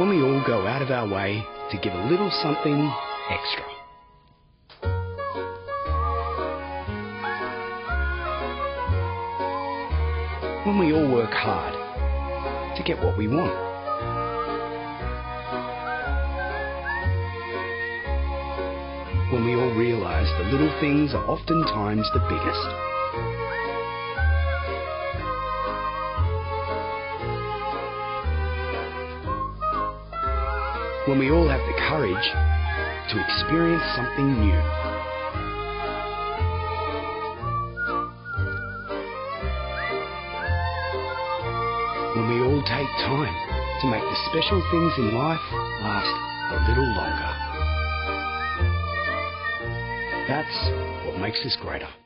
when we all go out of our way to give a little something extra. When we all work hard to get what we want. When we all realise the little things are oftentimes the biggest. When we all have the courage to experience something new. When we all take time to make the special things in life last a little longer. That's what makes us greater.